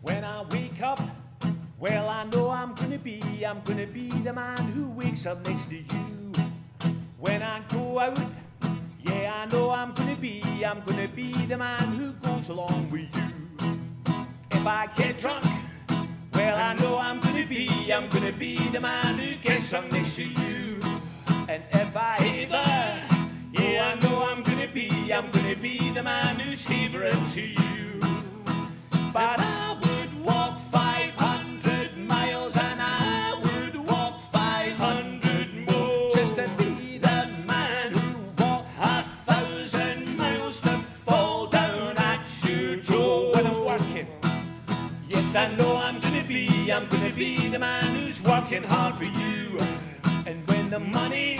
When I wake up, well, I know I'm gonna be the man who wakes up next to you. When I go out, yeah, I know I'm gonna be the man who goes along with you. If I get drunk, well, I know I'm gonna be the man who gets up next to you. And if I haver, yeah, I know I'm gonna be the man who's havering to you. But I would walk 500 miles and I would walk 500 more just to be the man who walked 1,000 miles to fall down at your door. When I'm working, yes, I know I'm gonna be the man who's working hard for you. And when the money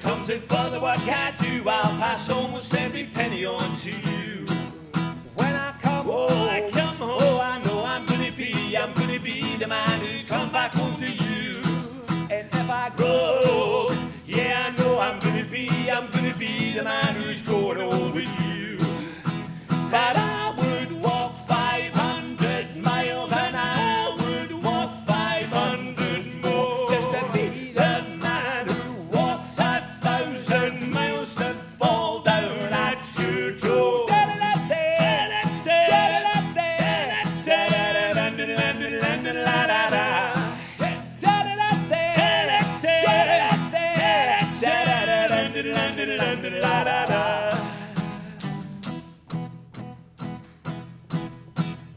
comes in for the work I do, I'll pass almost every penny on to you. When I come home, oh, I know I'm gonna be the man who comes back home to you. And if I go, yeah, I know I'm gonna be the man who's going home with you. But I would walk 500 miles and I would walk 500 more just to be the man who walks 1,000 miles to fall down at your door.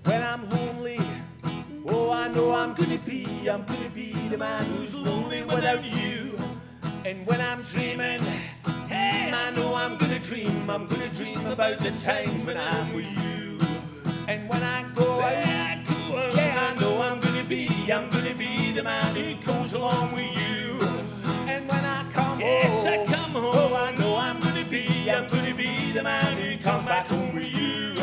When I'm lonely, oh, I know I'm gonna be the man who's lonely without you. And when I'm dreaming, hey, I know I'm gonna dream about the times when I'm with you. And when I go out, yeah, I know I'm gonna be the man who goes along with you. And when I come home, yes, I come home, oh, I know I'm gonna be the man who comes back home with you.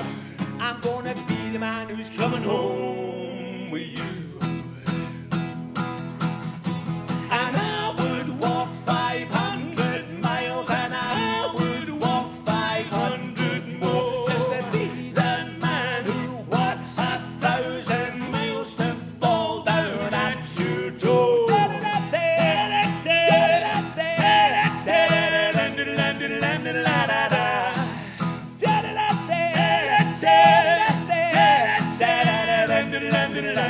I'm gonna be the man who's coming home.